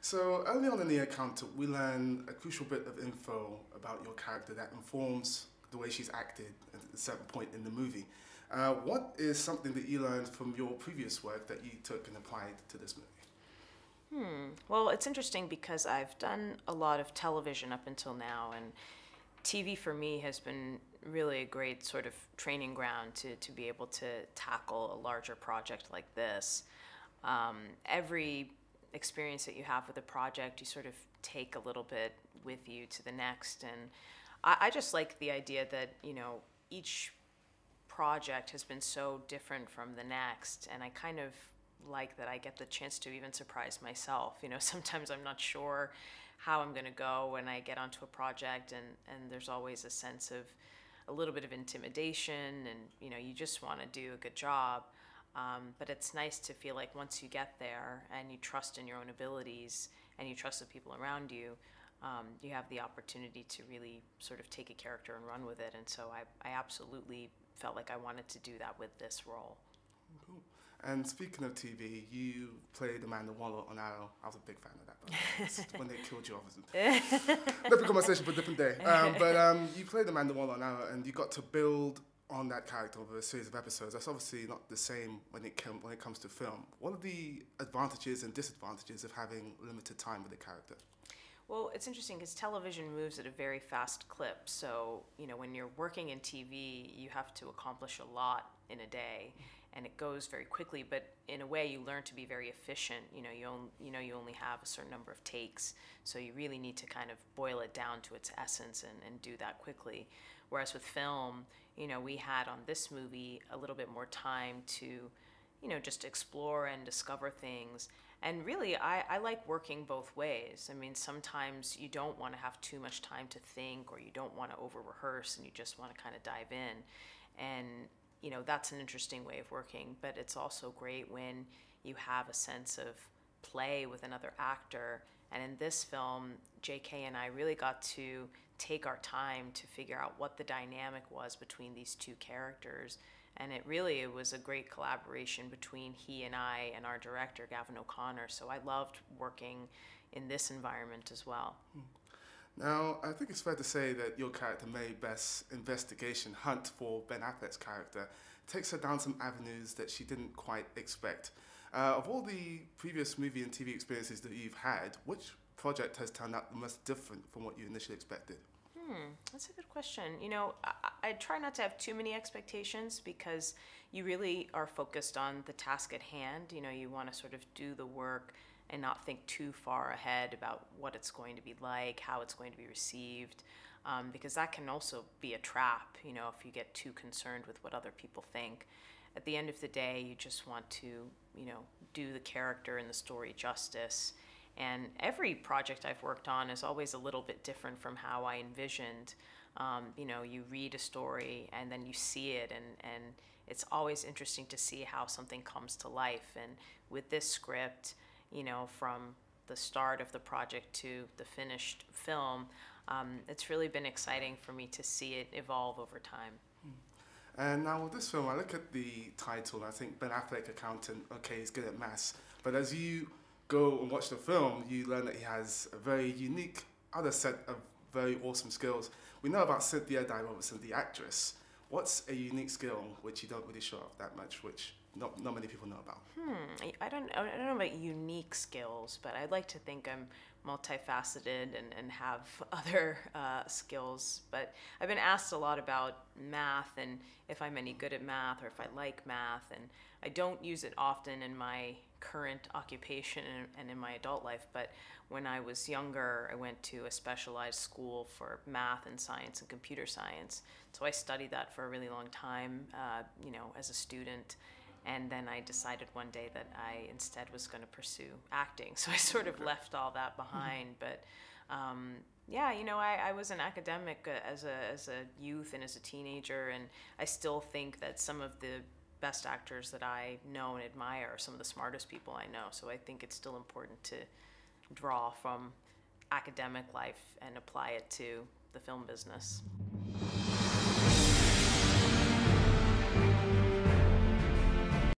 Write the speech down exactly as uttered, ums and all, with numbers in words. So early on in the encounter, we learn a crucial bit of info about your character that informs the way she's acted at a certain point in the movie. Uh, what is something that you learned from your previous work that you took and applied to this movie? Hmm. Well, it's interesting because I've done a lot of television up until now, and T V for me has been really a great sort of training ground to, to be able to tackle a larger project like this. Um, every experience that you have with a project, you sort of take a little bit with you to the next. And I, I just like the idea that, you know, each project has been so different from the next, and I kind of like that I get the chance to even surprise myself. You know, sometimes I'm not sure how I'm going to go when I get onto a project, and, and there's always a sense of a little bit of intimidation, and, you know, you just want to do a good job. Um, but it's nice to feel like once you get there and you trust in your own abilities and you trust the people around you, um, you have the opportunity to really sort of take a character and run with it. And so I, I absolutely felt like I wanted to do that with this role. Cool. And speaking of T V, you played Amanda Waller on Arrow. I was a big fan of that, but when they killed you, obviously. Let's become a session for a different day. Um, but um, you played Amanda Waller on Arrow, and you got to build on that character over a series of episodes. That's obviously not the same when it, came, when it comes to film. What are the advantages and disadvantages of having limited time with a character? Well, it's interesting because television moves at a very fast clip. So, you know, when you're working in T V, you have to accomplish a lot in a day, and it goes very quickly. But in a way, you learn to be very efficient. You know, you only, you know, you only have a certain number of takes, so you really need to kind of boil it down to its essence and, and do that quickly. Whereas with film, you know, we had on this movie a little bit more time to, you know, just explore and discover things. And really, I, I like working both ways. I mean, sometimes you don't want to have too much time to think, or you don't want to over-rehearse, and you just want to kind of dive in. And, you know, that's an interesting way of working. But it's also great when you have a sense of play with another actor. And in this film, J K and I really got to take our time to figure out what the dynamic was between these two characters. And it really, it was a great collaboration between he and I and our director, Gavin O'Connor. So I loved working in this environment as well. Now, I think it's fair to say that your character, May Beth's investigation hunt for Ben Affleck's character takes her down some avenues that she didn't quite expect. Uh, of all the previous movie and T V experiences that you've had, which project has turned out the most different from what you initially expected? Hmm, that's a good question. You know, I, I try not to have too many expectations, because you really are focused on the task at hand. You know, you want to sort of do the work and not think too far ahead about what it's going to be like, how it's going to be received, um, because that can also be a trap, you know, if you get too concerned with what other people think. At the end of the day, you just want to, you know, do the character and the story justice. And every project I've worked on is always a little bit different from how I envisioned. Um, you know, you read a story and then you see it, and, and it's always interesting to see how something comes to life. And with this script, you know, from the start of the project to the finished film, um, it's really been exciting for me to see it evolve over time. And now with this film, I look at the title, I think Ben Affleck, accountant, okay, he's good at maths. But as you go and watch the film, you learn that he has a very unique other set of very awesome skills. We know about Cynthia Addai-Robinson, the actress. What's a unique skill which you don't really show off that much, which not, not many people know about? Hmm, I don't, I don't know about unique skills, but I'd like to think I'm multifaceted and, and have other uh, skills. But I've been asked a lot about math and if I'm any good at math or if I like math, and I don't use it often in my current occupation and in my adult life, but when I was younger, I went to a specialized school for math and science and computer science. So I studied that for a really long time, uh, you know, as a student. And then I decided one day that I instead was going to pursue acting. So I sort of left all that behind. But um, yeah, you know, I, I was an academic as a, as a youth and as a teenager, and I still think that some of the best actors that I know and admire are some of the smartest people I know. So I think it's still important to draw from academic life and apply it to the film business.